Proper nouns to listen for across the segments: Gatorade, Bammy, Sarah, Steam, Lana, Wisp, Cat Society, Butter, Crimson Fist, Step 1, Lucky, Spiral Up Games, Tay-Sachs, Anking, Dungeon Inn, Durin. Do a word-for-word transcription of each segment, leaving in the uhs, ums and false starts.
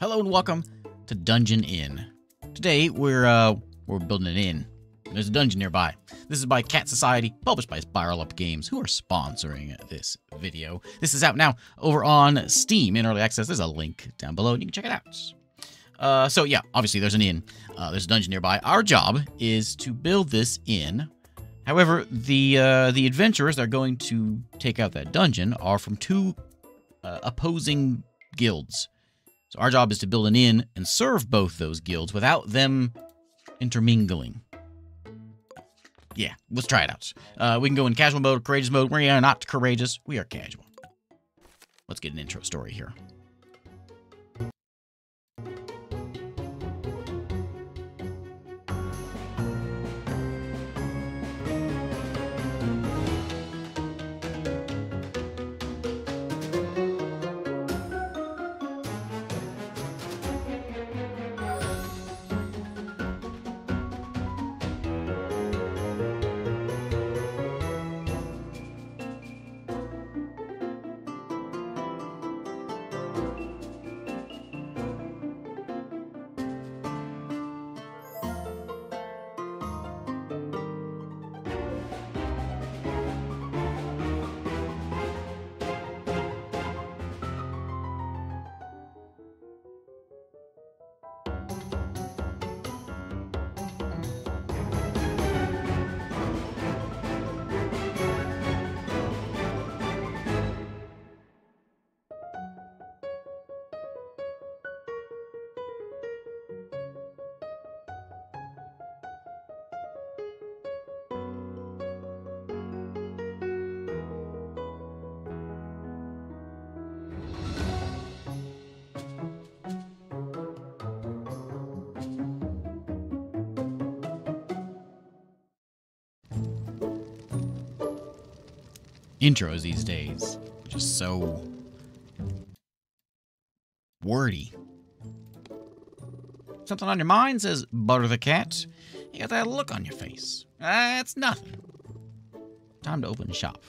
Hello and welcome to Dungeon Inn. Today we're uh, we're building an inn. There's a dungeon nearby. This is by Cat Society, published by Spiral Up Games, who are sponsoring this video. This is out now over on Steam in early access. There's a link down below and you can check it out. Uh, so yeah, obviously there's an inn. Uh, there's a dungeon nearby. Our job is to build this inn. However, the uh, the adventurers that are going to take out that dungeon are from two uh, opposing guilds. So our job is to build an inn and serve both those guilds without them intermingling. Yeah, let's try it out. Uh, we can go in casual mode or courageous mode. We are not courageous. We are casual. Let's get an intro story here. Intros these days, just so wordy. Something on your mind, says Butter the Cat. You got that look on your face. That's nothing. Time to open a shop.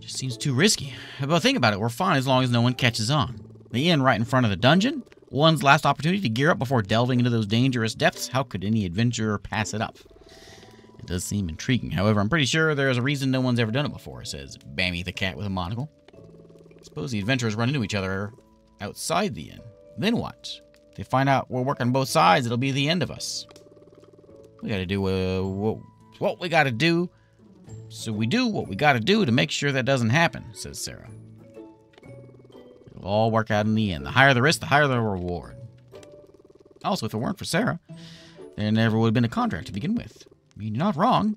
Just seems too risky. But think about it, we're fine as long as no one catches on. The inn right in front of the dungeon, one's last opportunity to gear up before delving into those dangerous depths. How could any adventurer pass it up? It does seem intriguing. However, I'm pretty sure there's a reason no one's ever done it before, says Bammy the cat with a monocle. Suppose the adventurers run into each other outside the inn. Then what? If they find out we're working both sides, it'll be the end of us. We gotta do uh, whoa, what we gotta do, so we do what we gotta do to make sure that doesn't happen, says Sarah. It'll all work out in the end. The higher the risk, the higher the reward. Also, if it weren't for Sarah, there never would have been a contract to begin with. I mean, you're not wrong.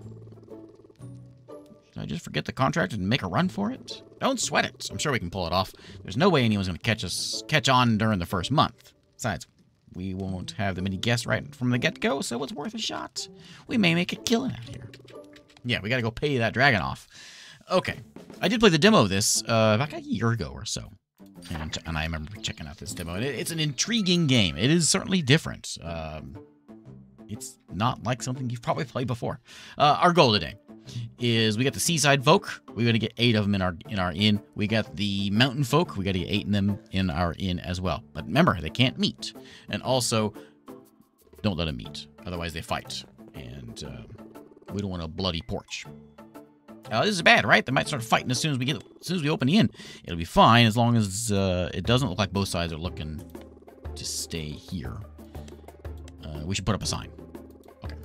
Should I just forget the contract and make a run for it? Don't sweat it. I'm sure we can pull it off. There's no way anyone's going to catch us catch on during the first month. Besides, we won't have that many guests right from the get-go, so it's worth a shot. We may make a killing out here. Yeah, we got to go pay that dragon off. Okay. I did play the demo of this uh, about a year ago or so. And, and I remember checking out this demo. And it, it's an intriguing game. It is certainly different. Um... It's not like something you've probably played before. Uh, our goal today is we got the seaside folk. We're going to get eight of them in our in our inn. We got the mountain folk. We got to get eight of them in our inn as well. But remember, they can't meet. And also, don't let them meet. Otherwise, they fight. And uh, we don't want a bloody porch. Uh, this is bad, right? They might start fighting as soon as we get as soon as we open the inn. It'll be fine as long as uh, it doesn't look like both sides are looking to stay here. Uh, we should put up a sign. Okay.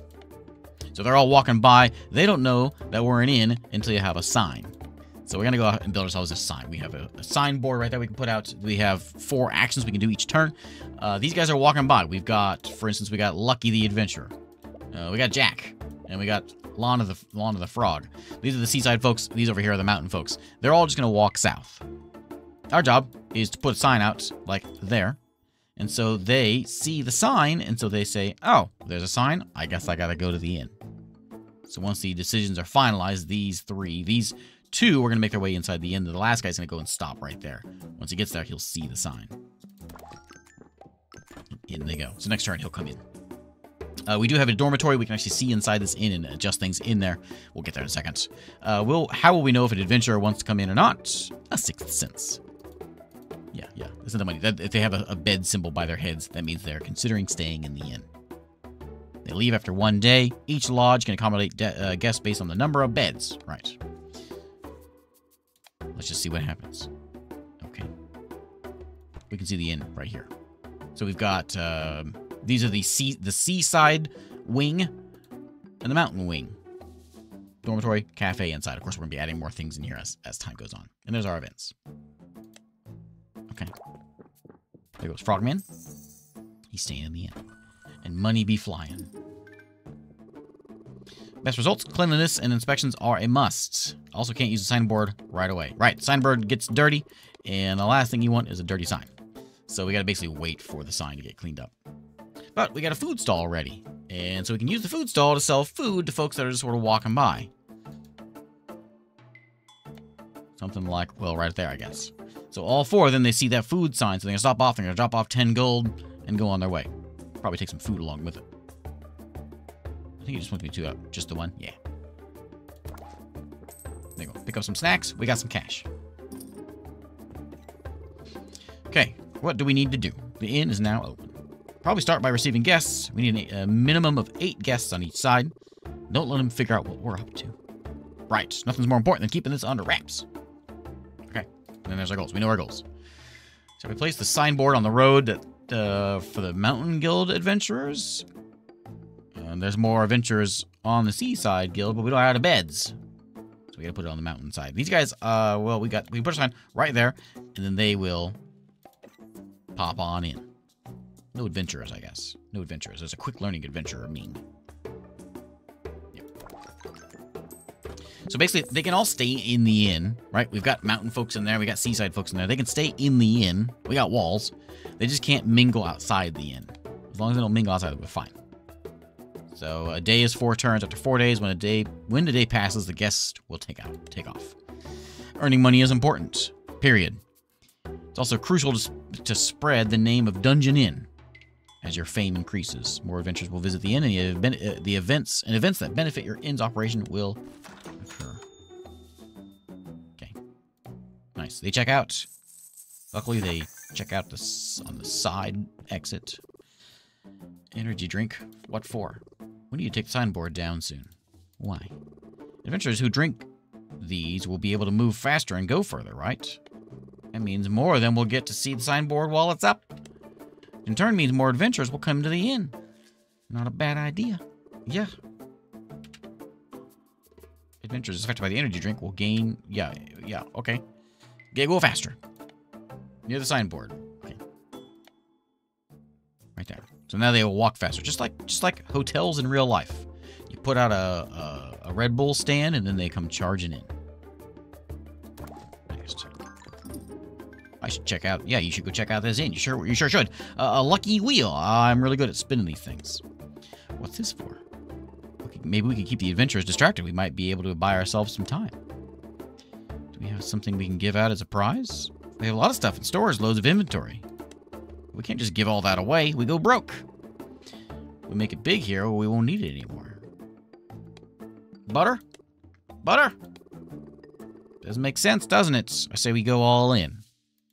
So they're all walking by. They don't know that we're an inn until you have a sign. So we're going to go out and build ourselves a sign. We have a, a signboard right there we can put out. We have four actions we can do each turn. Uh, these guys are walking by. We've got, for instance, we got Lucky the Adventurer. Uh, we got Jack. And we got Lana the, Lana the Frog. These are the seaside folks. These over here are the mountain folks. They're all just going to walk south. Our job is to put a sign out like there. And so they see the sign, and so they say, oh, there's a sign. I guess I got to go to the inn. So once the decisions are finalized, these three, these two are going to make their way inside the inn. The last guy's going to go and stop right there. Once he gets there, he'll see the sign. In they go. So next turn, he'll come in. Uh, we do have a dormitory. We can actually see inside this inn and adjust things in there. We'll get there in a second. Uh, we'll, how will we know if an adventurer wants to come in or not? A sixth sense. Yeah, yeah, that's not the money. That, if they have a, a bed symbol by their heads, that means they're considering staying in the inn. They leave after one day. Each lodge can accommodate uh, guests based on the number of beds. Right. Let's just see what happens. Okay. We can see the inn right here. So we've got, uh, these are the sea, the seaside wing and the mountain wing. Dormitory, cafe, inside. Of course, we're going to be adding more things in here as, as time goes on. And there's our events. Okay. There goes Frogman. He's staying in the inn. And money be flying. Best results, cleanliness, and inspections are a must. Also can't use the signboard right away. Right, signboard gets dirty, and the last thing you want is a dirty sign. So we gotta basically wait for the sign to get cleaned up. But we got a food stall already, and so we can use the food stall to sell food to folks that are just sort of walking by. Something like, well, right there, I guess. So all four of them, they see that food sign, so they're gonna stop off, they're gonna drop off ten gold, and go on their way. Probably take some food along with it. I think it just wants me to up. Just the one? Yeah. There you go. Pick up some snacks. We got some cash. Okay. What do we need to do? The inn is now open. Probably start by receiving guests. We need a minimum of eight guests on each side. Don't let them figure out what we're up to. Right. Nothing's more important than keeping this under wraps. Okay. And then there's our goals. We know our goals. So we place the signboard on the road that Uh, for the Mountain Guild adventurers. And there's more adventurers on the Seaside Guild, but we don't have beds. So we gotta put it on the mountain side. These guys, uh, well, we got, we put a sign right there, and then they will pop on in. No adventurers, I guess. No adventurers. There's a quick learning adventurer meme. Yep. So basically, they can all stay in the inn, right? We've got mountain folks in there, we got seaside folks in there. They can stay in the inn. We got walls. They just can't mingle outside the inn. As long as they don't mingle outside, we're fine. So a day is four turns. After four days, when a day when the day passes, the guest will take out, take off. Earning money is important. Period. It's also crucial to, to spread the name of Dungeon Inn as your fame increases. More adventurers will visit the inn, and the, the events and events that benefit your inn's operation will occur. Okay, nice. They check out. Luckily, they check out this on the side exit. Energy drink. What for? We need to take the signboard down soon. Why? Adventurers who drink these will be able to move faster and go further, right? That means more of them will get to see the signboard while it's up. In turn, means more adventurers will come to the inn. Not a bad idea. Yeah. Adventurers affected by the energy drink will gain... Yeah, yeah, okay. Yeah, go faster. Near the signboard. Okay. Right there. So now they will walk faster. Just like just like hotels in real life. You put out a, a, a Red Bull stand, and then they come charging in. Next. I should check out... Yeah, you should go check out this inn. You sure, you sure should. Uh, a lucky wheel. I'm really good at spinning these things. What's this for? Okay, maybe we could keep the adventurers distracted. We might be able to buy ourselves some time. Do we have something we can give out as a prize? They have a lot of stuff in stores, loads of inventory. We can't just give all that away. We go broke. We make it big here, or we won't need it anymore. Butter? Butter? Doesn't make sense, doesn't it? I say we go all in.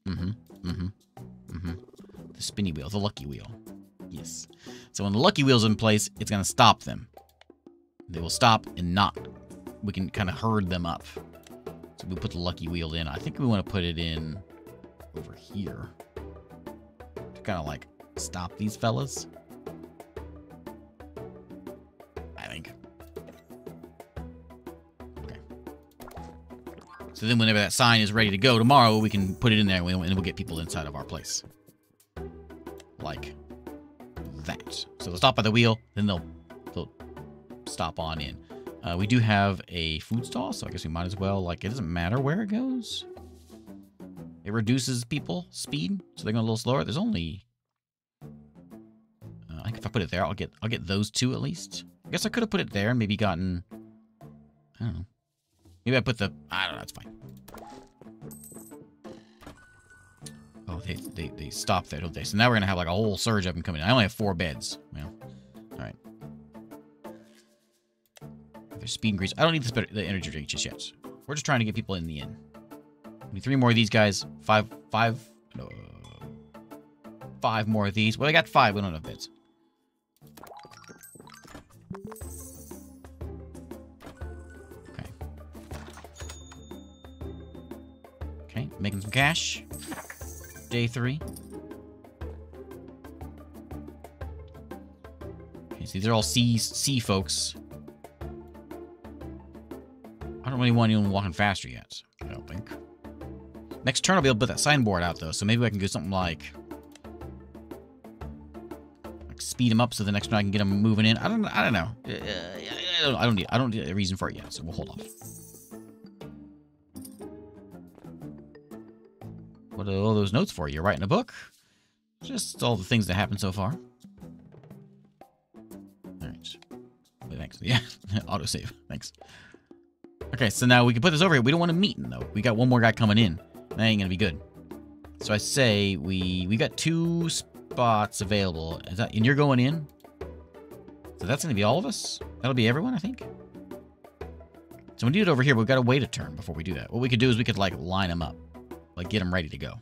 Mm-hmm. Mm-hmm. Mm-hmm. The spinny wheel. The lucky wheel. Yes. So when the lucky wheel's in place, it's going to stop them. They will stop and not. We can kind of herd them up. So we put the lucky wheel in. I think we want to put it in... over here to kind of like stop these fellas. I think. Okay. So then whenever that sign is ready to go tomorrow, we can put it in there and we'll get people inside of our place. Like that. So they'll stop by the wheel, then they'll, they'll stop on in. Uh, we do have a food stall, so I guess we might as well, like, it doesn't matter where it goes. It reduces people speed, so they're going a little slower. There's only, uh, I think if I put it there, I'll get I'll get those two at least. I guess I could have put it there and maybe gotten, I don't know. Maybe I put the, I don't know, it's fine. Oh, they they, they stop there, don't they? So now we're going to have like a whole surge of them coming in. I only have four beds. Well, all right. There's speed increase. I don't need the, the energy drink just yet. We're just trying to get people in the inn. Three more of these guys. Five, five, no, five more of these. Well, I got five. We don't have beds. Okay. Okay, making some cash. Day three. Okay, so these are all sea, sea folks. I don't really want anyone walking faster yet, so I don't think. Next turn, I'll be able to put that signboard out, though, so maybe I can do something like... like speed them up so the next turn I can get them moving in. I don't, I don't know. Uh, I, don't, I, don't need, I don't need a reason for it yet, so we'll hold off. What are all those notes for? You're writing a book? Just all the things that happened so far. All right. Wait, thanks. Yeah, autosave. Thanks. Okay, so now we can put this over here. We don't want a meeting, though. We got one more guy coming in. That ain't gonna be good. So I say we we got two spots available. Is that, and you're going in? So that's gonna be all of us? That'll be everyone, I think? So we do it over here, but we've got to wait a turn before we do that. What we could do is we could, like, line them up. Like, get them ready to go.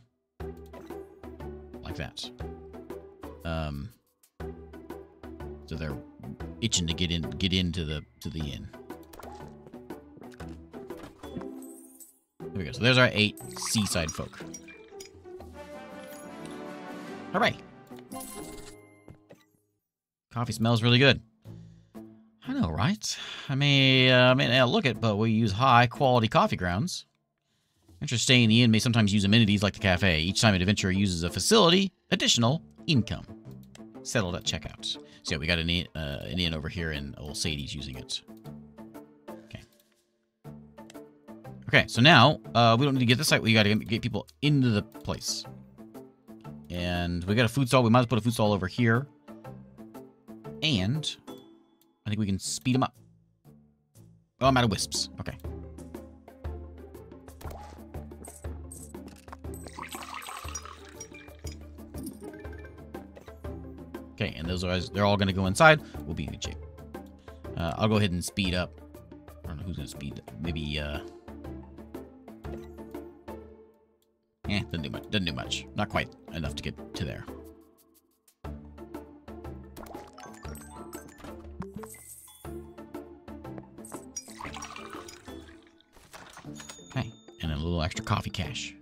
Like that. Um. So they're itching to get in, get into the, to the inn. There we go. So there's our eight seaside folk. Hooray! Coffee smells really good. I know, right? I mean, uh, I mean, I look at, but we use high-quality coffee grounds. Adventurers staying in the inn may sometimes use amenities like the cafe. Each time an adventurer uses a facility, additional income. Settled at checkout. So yeah, we got an inn, uh, an inn over here, and old Sadie's using it. Okay, so now, uh, we don't need to get this site. We gotta get people into the place. And we got a food stall. We might as well put a food stall over here. And I think we can speed them up. Oh, I'm out of wisps. Okay. Okay, and those guys, they're all gonna go inside. We'll be in good shape. Uh, I'll go ahead and speed up. I don't know who's gonna speed up. Maybe, uh... Eh, doesn't do much. Doesn't do much. Not quite enough to get to there. Okay, and a little extra coffee cash.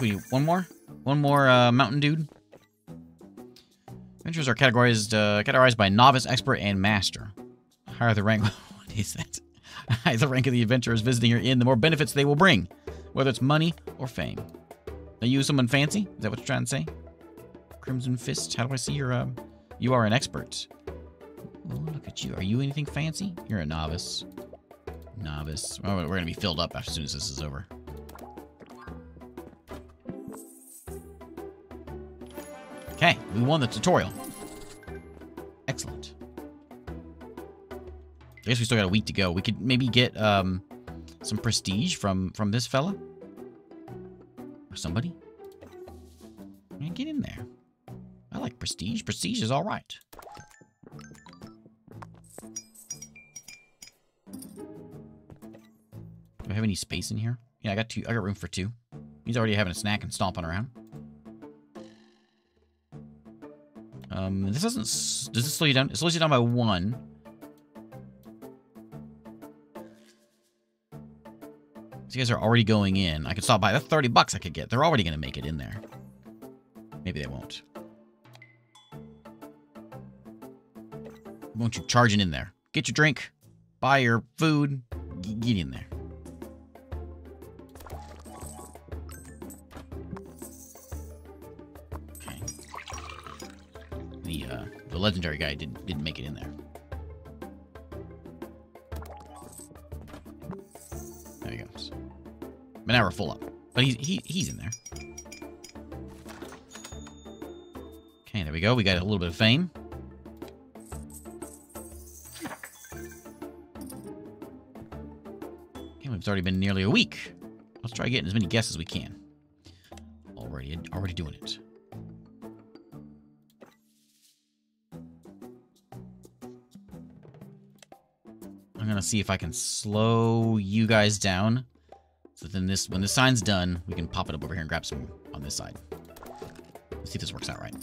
We need one more, one more uh, mountain dude. Adventures are categorized uh, categorized by novice, expert, and master. Higher the rank. What is that? Higher the rank of the adventurers visiting your inn, the more benefits they will bring. Whether it's money or fame. Are you someone fancy? Is that what you're trying to say? Crimson Fist, how do I see your, um... You are an expert. Ooh, look at you. Are you anything fancy? You're a novice. Novice. Oh, we're gonna be filled up as soon as this is over. Okay, we won the tutorial. Excellent. I guess we still got a week to go. We could maybe get, um... some prestige from from this fella or somebody. And get in there. I like prestige. Prestige is all right. Do I have any space in here? Yeah, I got two. I got room for two. He's already having a snack and stomping around. Um, this doesn't. Does this slow you down? It slows you down by one. You guys are already going in. I could stop by. That's thirty bucks I could get. They're already going to make it in there. Maybe they won't. Won't you charging in there? Get your drink. Buy your food. G get in there. Okay. The, uh, the legendary guy didn't, didn't make it in there. But now we're full up. But he's, he, he's in there. Okay, there we go. We got a little bit of fame. Okay, it's already been nearly a week. Let's try getting as many guests as we can. Already, already doing it. I'm gonna see if I can slow you guys down. So then this, when the sign's done, we can pop it up over here and grab some on this side. Let's see if this works out right.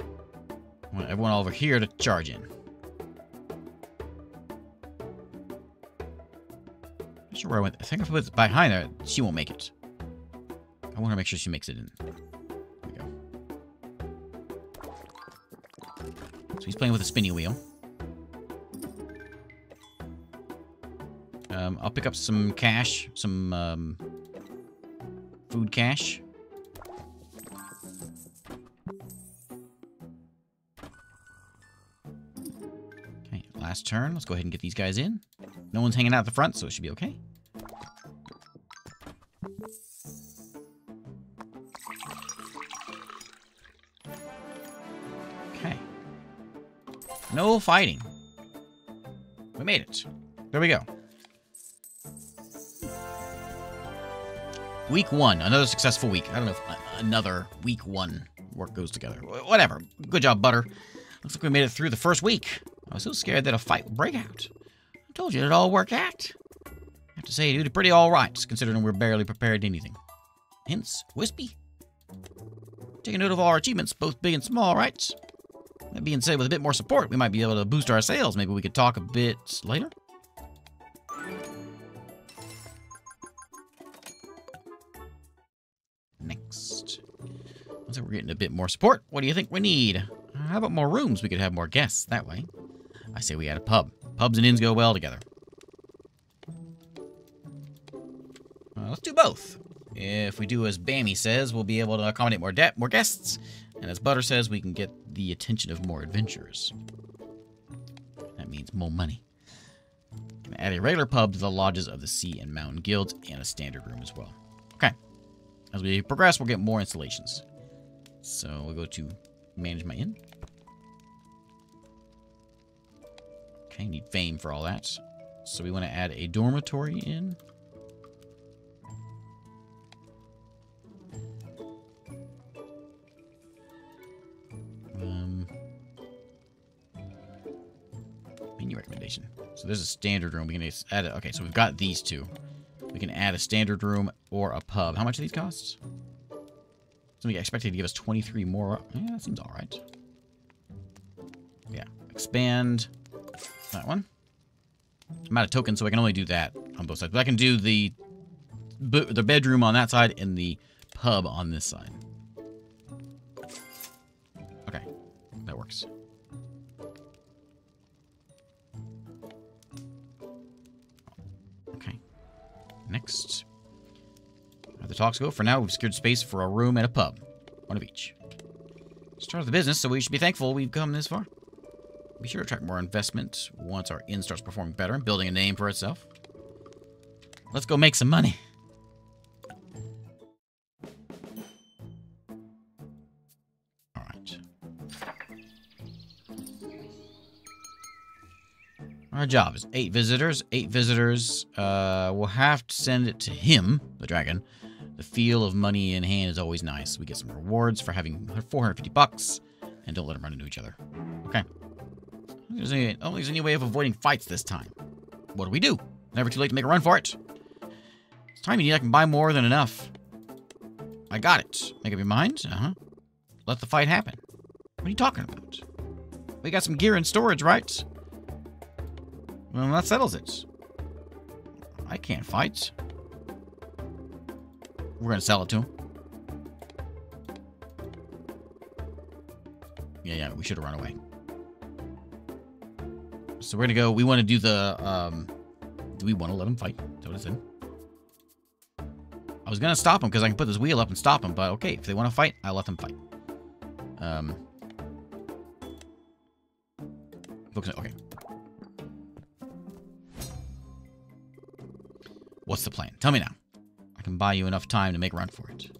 I want everyone over here to charge in. Not sure where I went. I think if I put it behind there, she won't make it. I want to make sure she makes it in. There we go. So he's playing with a spinning wheel. Um, I'll pick up some cash, some um, food cash. Okay, last turn. Let's go ahead and get these guys in. No one's hanging out at the front, so it should be okay. Okay. No fighting. We made it. There we go. Week one, another successful week. I don't know if another week one work goes together. Whatever. Good job, Butter. Looks like we made it through the first week. I was so scared that a fight would break out. I told you it'd all work out. I have to say, you did pretty all right, considering we're barely prepared to anything. Hence, Wispy. Take a note of all our achievements, both big and small, right? That being said, with a bit more support, we might be able to boost our sales. Maybe we could talk a bit later. Next. Looks like we're getting a bit more support. What do you think we need? How about more rooms? We could have more guests that way. I say we add a pub. Pubs and inns go well together. Uh, let's do both. If we do as Bammy says, we'll be able to accommodate more debt, more guests. And as Butter says, we can get the attention of more adventurers. That means more money. Can add a regular pub to the lodges of the Sea and Mountain Guilds and a standard room as well. Okay. As we progress, we'll get more installations. So we'll go to manage my inn. Okay, need fame for all that. So we want to add a dormitory in. Um, menu recommendation. So there's a standard room. We can add it. Okay, so we've got these two. We can add a standard room or a pub. How much do these cost? Somebody expected to give us twenty-three more. Yeah, that seems all right. Yeah, expand that one. I'm out of tokens, so I can only do that on both sides. But I can do the the bedroom on that side and the pub on this side. Okay, that works. Next. How the talks go? For now, we've secured space for a room and a pub. One of each. Start of the business, so we should be thankful we've come this far. Be sure to attract more investment once our inn starts performing better and building a name for itself. Let's go make some money. Alright. Our job is eight visitors. Eight visitors. Uh, we'll have to send it to him, the dragon. The feel of money in hand is always nice. We get some rewards for having four hundred fifty bucks, and don't let them run into each other. Okay. There's any, I don't think there's any way of avoiding fights this time. What do we do? Never too late to make a run for it. It's time you need. I can buy more than enough. I got it. Make up your mind. Uh-huh. Let the fight happen. What are you talking about? We got some gear in storage, right? Well, that settles it. I can't fight. We're going to sell it to him. Yeah, yeah, we should have run away. So we're going to go. We want to do the... Um, do we want to let him fight? That's what I said. I was going to stop him because I can put this wheel up and stop him. But okay, if they want to fight, I'll let them fight. Um, looks like, okay. What's the plan? Tell me now. I can buy you enough time to make a run for it.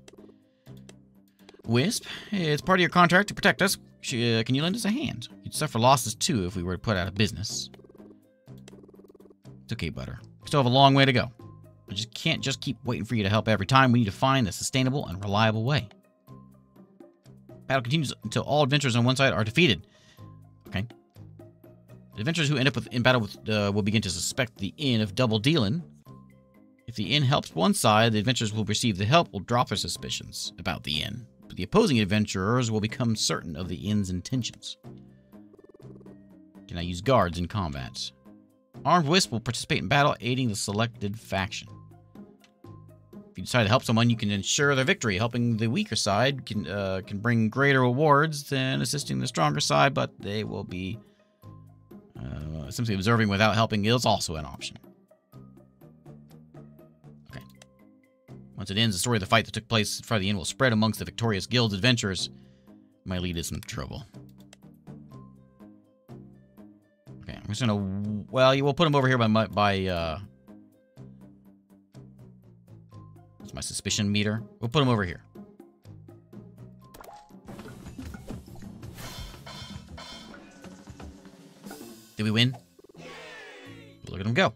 Wisp, it's part of your contract to protect us. Can you lend us a hand? You'd suffer losses, too, if we were to put out of business. It's okay, Butter. We still have a long way to go. I just can't just keep waiting for you to help every time. We need to find a sustainable and reliable way. Battle continues until all adventurers on one side are defeated. Okay. The adventurers who end up with, in battle with, uh, will begin to suspect the inn of double dealing. If the inn helps one side, the adventurers will receive the help, will drop their suspicions about the inn. But the opposing adventurers will become certain of the inn's intentions. Can I use guards in combat? Armed Wisp will participate in battle, aiding the selected faction. If you decide to help someone, you can ensure their victory. Helping the weaker side can uh, can bring greater rewards than assisting the stronger side, but they will be uh, simply observing without helping is also an option. Okay. Once it ends, the story of the fight that took place in front of the inn will spread amongst the victorious guild's adventurers. Might lead to some trouble. Okay, I'm just gonna. Well, you will put them over here by my, by. Uh, my suspicion meter. We'll put him over here. Did we win? Look at him go.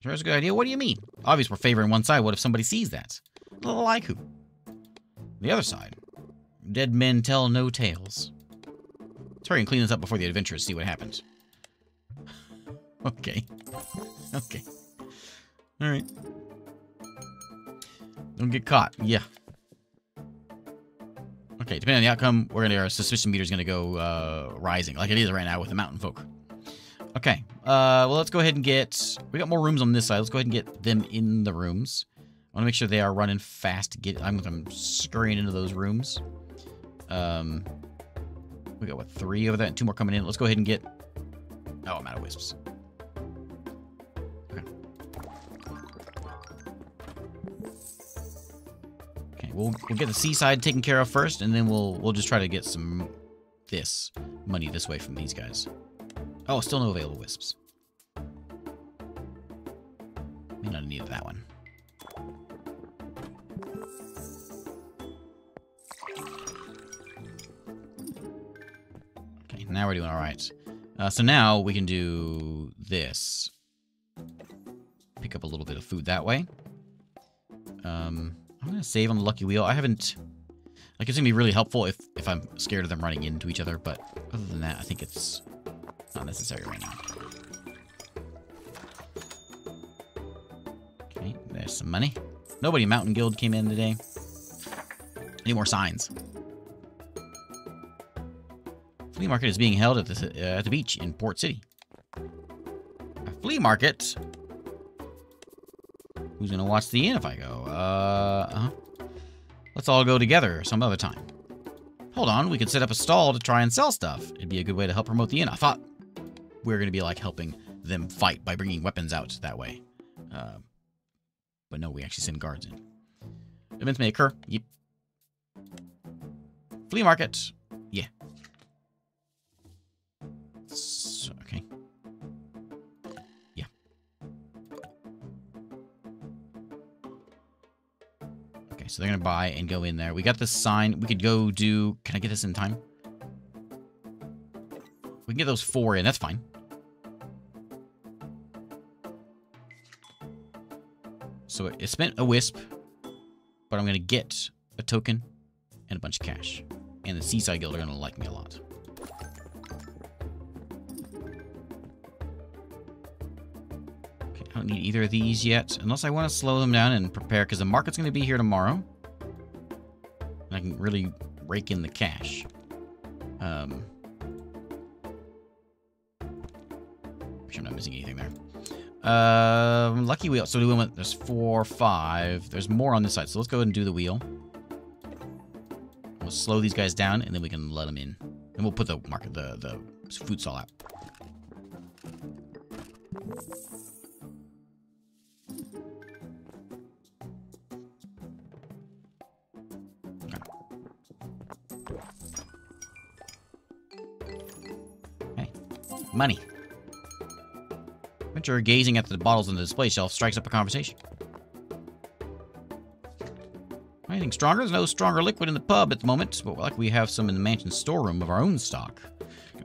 Sure, that's a good idea. What do you mean? Obviously, we're favoring one side. What if somebody sees that? A little like who? The other side. Dead men tell no tales. Let's hurry and clean this up before the adventurers see what happens. Okay. Okay. All right. Don't get caught. Yeah. Okay, depending on the outcome, we're gonna, our suspicion meter is going to go uh, rising, like it is right now with the mountain folk. Okay, uh, well, let's go ahead and get... We got more rooms on this side. Let's go ahead and get them in the rooms. I want to make sure they are running fast. To get, I'm, I'm scurrying into those rooms. Um, we got, what, three over there and two more coming in. Let's go ahead and get... Oh, I'm out of wisps. We'll, we'll get the seaside taken care of first, and then we'll we'll just try to get some this money this way from these guys. Oh, still no available wisps. May not need that one. Okay, now we're doing all right. Uh, so now we can do this. Pick up a little bit of food that way. Um. I'm going to save on the lucky wheel. I haven't... Like, it's going to be really helpful if, if I'm scared of them running into each other, but other than that, I think it's not necessary right now. Okay, there's some money. Nobody in Mountain Guild came in today. Any more signs? Flea market is being held at the, uh, at the beach in Port City. A flea market? Who's going to watch the inn if I go? Uh, uh-huh. Let's all go together some other time. Hold on, we could set up a stall to try and sell stuff. It'd be a good way to help promote the inn. I thought we were going to be, like, helping them fight by bringing weapons out that way. Uh, but no, we actually send guards in. Events may occur. Yep. Flea market. Yeah. So, okay. So they're going to buy and go in there. We got this sign. We could go do... Can I get this in time? We can get those four in. That's fine. So it spent a wisp, but I'm going to get a token and a bunch of cash. And the Seaside Guild are going to like me a lot. I don't need either of these yet, unless I want to slow them down and prepare, because the market's going to be here tomorrow. And I can really rake in the cash. Um, make sure I'm not missing anything there. Uh, lucky wheel. So we went, there's four, five. There's more on this side, so let's go ahead and do the wheel. We'll slow these guys down, and then we can let them in. And we'll put the market, the, the food stall out. Money. Adventurer gazing at the bottles on the display shelf strikes up a conversation. Anything stronger? There's no stronger liquid in the pub at the moment, but like we have some in the mansion storeroom of our own stock.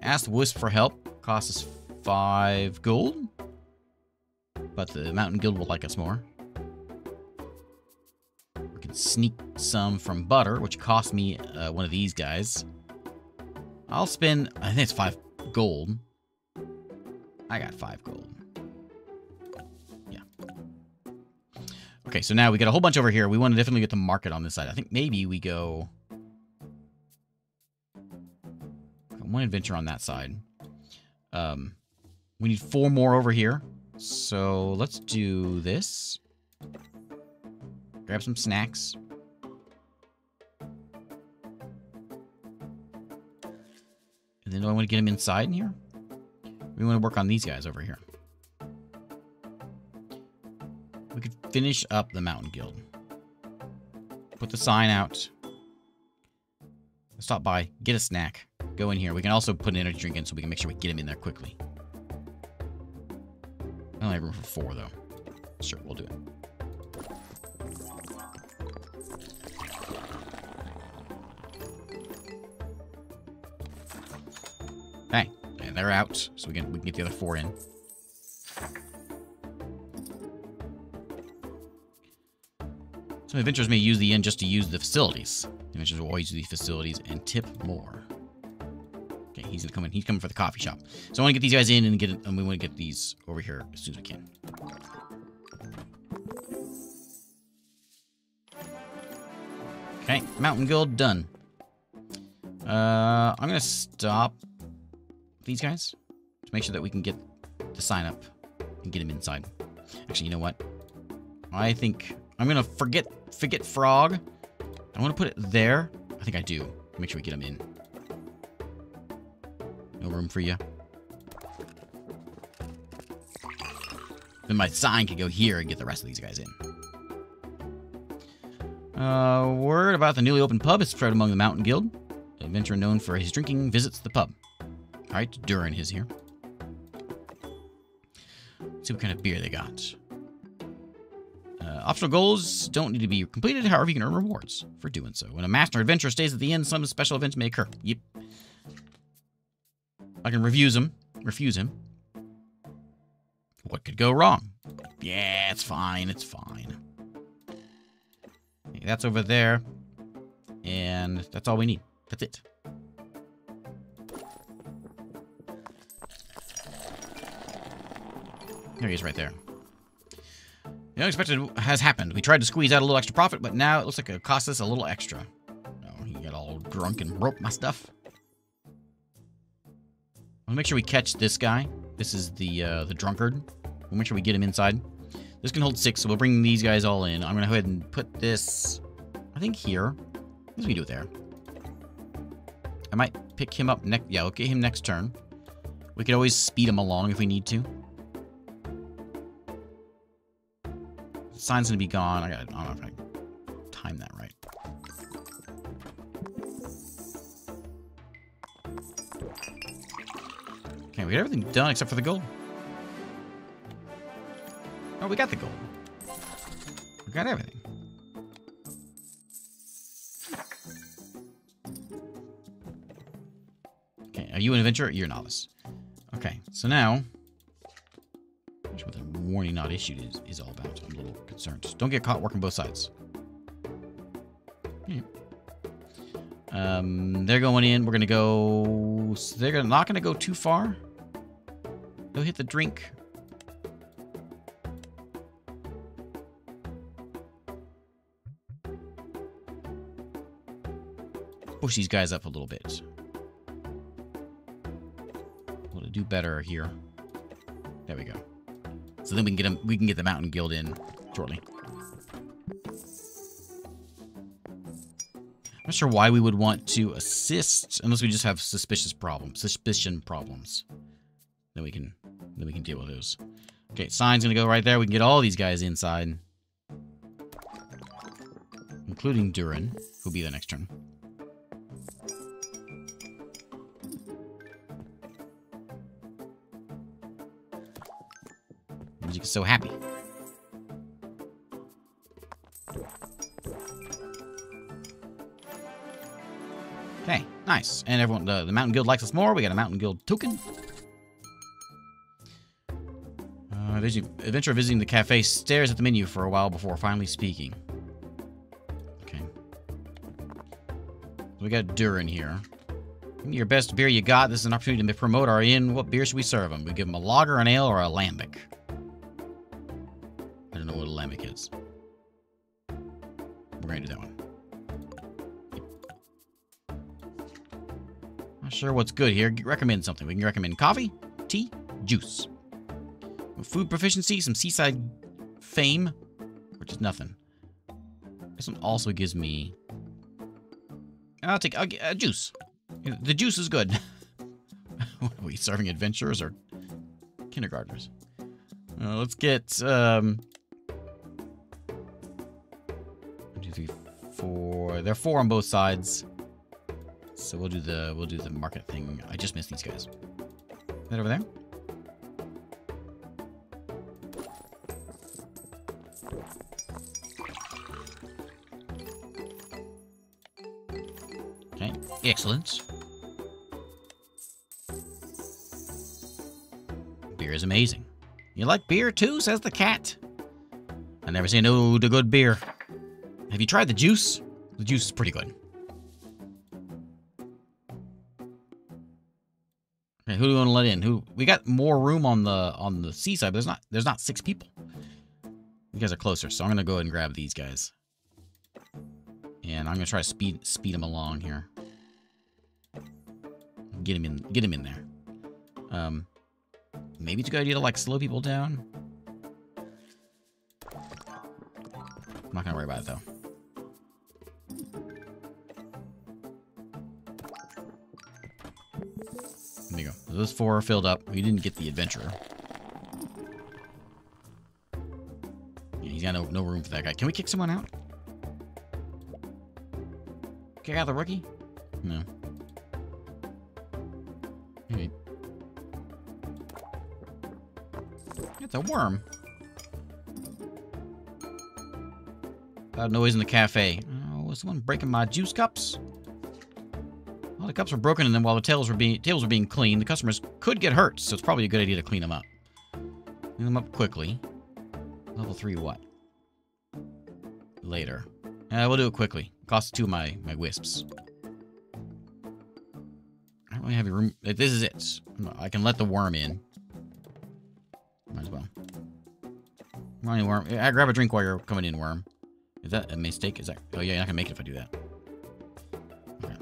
Ask the Wisp for help. Costs us five gold, but the Mountain Guild will like us more. We can sneak some from Butter, which cost me uh, one of these guys. I'll spend, I think it's five gold. I got five gold. Yeah. Okay, so now we got a whole bunch over here. We want to definitely get the market on this side. I think maybe we go one adventure on that side. Um, we need four more over here. So let's do this. Grab some snacks. And then do I want to get them inside in here? We want to work on these guys over here. We could finish up the Mountain Guild. Put the sign out. Stop by, get a snack, go in here. We can also put an energy drink in so we can make sure we get him in there quickly. I only have room for four, though. Sure, we'll do it. Hey, and they're out, so we can, we can get the other four in. Some adventurers may use the inn just to use the facilities. Adventurers will always use the facilities and tip more. Okay, he's gonna come in. He's coming for the coffee shop. So I want to get these guys in and get, and we want to get these over here as soon as we can. Okay, Mountain Guild done. Uh, I'm gonna stop these guys to make sure that we can get the sign up and get him inside. Actually, you know what? I think I'm gonna forget forget Frog. I want to put it there. I think I do. Make sure we get him in. No room for you. Then my sign could go here and get the rest of these guys in. Uh, word about the newly opened pub is spread among the Mountain Guild. An adventurer known for his drinking visits the pub. All right, Durin is here. Let's see what kind of beer they got. Uh, optional goals don't need to be completed. However, you can earn rewards for doing so. When a master adventurer stays at the inn, some special events may occur. Yep. I can refuse him. Refuse him. What could go wrong? Yeah, it's fine. It's fine. Okay, that's over there. And that's all we need. That's it. There he is right there. The unexpected has happened. We tried to squeeze out a little extra profit, but now it looks like it cost us a little extra. Oh, he got all drunk and broke my stuff. We'll make sure we catch this guy. This is the uh, the drunkard. We'll make sure we get him inside. This can hold six, so we'll bring these guys all in. I'm going to go ahead and put this, I think, here. I guess we can do it there. I might pick him up next. Yeah, we'll get him next turn. We could always speed him along if we need to. Sign's gonna be gone. I, gotta, I don't know if I can time that right. Okay, we got everything done except for the gold. Oh, we got the gold. We got everything. Okay, are you an adventurer? You're a novice. Okay, so now... What the warning not issued is, is all about. I'm a little concerned. Don't get caught working both sides. Yeah. Um, they're going in. We're gonna go. So they're not gonna go too far. They'll hit the drink. Push these guys up a little bit. We'll do better here. There we go. So then we can get them, we can get the Mountain Guild in shortly. I'm not sure why we would want to assist unless we just have suspicious problems, suspicion problems. Then we can, then we can deal with those. Okay, sign's gonna go right there. We can get all these guys inside, including Durin, who'll be there next turn. He's so happy. Okay, nice. And everyone, the, the Mountain Guild likes us more. We got a Mountain Guild token. Uh, adventurer visiting the cafe stares at the menu for a while before finally speaking. Okay. We got Durin here. your best beer you got. This is an opportunity to promote our inn. What beer should we serve them? We give them a lager, an ale, or a lambic. I don't know what a lambic is. We're going to do that one. Not sure what's good here. Recommend something. We can recommend coffee, tea, juice. Food proficiency, some seaside fame, or just nothing. This one also gives me... I'll take I'll get, uh, juice. The juice is good. What are we serving, adventurers or kindergartners? Uh, let's get um, one, two, three, four. There are four on both sides, so we'll do the we'll do the market thing. I just missed these guys. Is that over there? Excellent. Beer is amazing. You like beer too, says the cat. I never say no to good beer. Have you tried the juice? The juice is pretty good. Okay, who do we want to let in? Who we got more room on the on the seaside, but there's not there's not six people. You guys are closer, so I'm gonna go ahead and grab these guys. And I'm gonna try to speed speed them along here. Get him in. Get him in there. Um, maybe it's a good idea to like slow people down. I'm not gonna worry about it though. There you go. Those four are filled up. We didn't get the adventurer. Yeah, he's got no no room for that guy. Can we kick someone out? Kick out the rookie? No. It's a worm. Loud noise in the cafe. Oh, was someone breaking my juice cups? Well, the cups were broken, and then while the tables were being tables were being cleaned, the customers could get hurt, so it's probably a good idea to clean them up. Clean them up quickly. Level three, what? Later. Uh, we'll do it quickly. Cost two of my my wisps. I don't really have a room. This is it. I can let the worm in. Might as well. Money worm. I grab a drink while you're coming in, worm. Is that a mistake? Is that? Oh yeah, you're not gonna make it if I do that. Okay.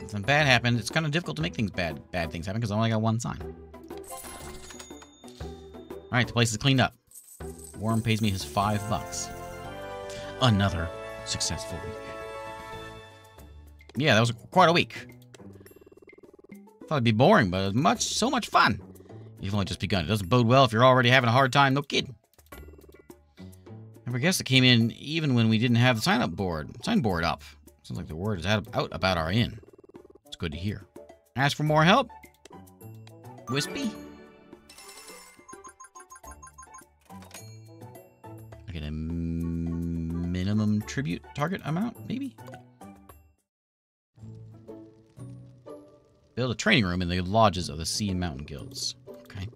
Something bad happened. It's kind of difficult to make things bad. Bad things happen because I only got one sign. All right, the place is cleaned up. Worm pays me his five bucks. Another successful week. Yeah, that was quite a week. Thought it'd be boring, but it was much, so much fun. You've only just begun. It doesn't bode well if you're already having a hard time. No kidding. Every guest that came in, even when we didn't have the sign-up board, signboard up. Sounds like the word is out about our inn. It's good to hear. Ask for more help, Wispy. Get a minimum tribute target amount, maybe? Build a training room in the lodges of the Sea and Mountain Guilds. Okay.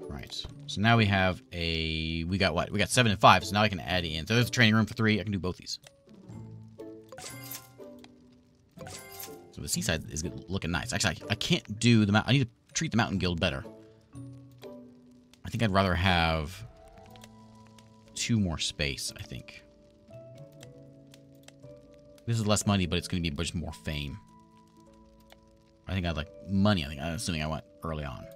Right. So now we have a... We got what? We got seven and five, so now I can add in. So there's a training room for three. I can do both these. So the seaside is looking nice. Actually, I, I can't do the... I need to... treat the Mountain Guild better. I think I'd rather have two more space, I think. This is less money, but it's going to be just more fame. I think I'd like money, I think. I'm assuming I went early on.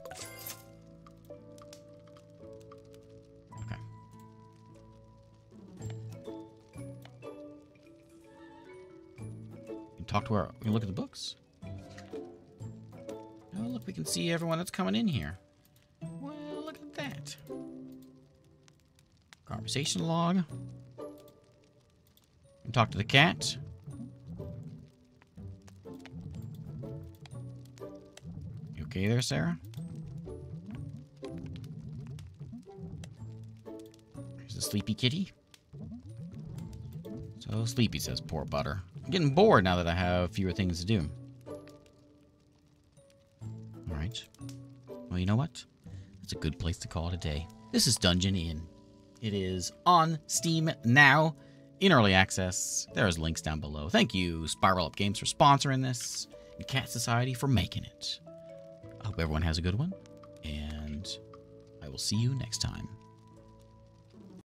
Okay. We can talk to our... We can look at the books. Oh, look, we can see everyone that's coming in here. Well, look at that. Conversation log. And talk to the cat. You okay there, Sarah? There's the sleepy kitty. So sleepy, says poor Butter. I'm getting bored now that I have fewer things to do. Alright. Well, you know what? That's a good place to call it a day. This is Dungeon Inn. It is on Steam now, in early access. There's links down below. Thank you, Spiral Up Games, for sponsoring this, and Cat Society for making it. I hope everyone has a good one, and I will see you next time.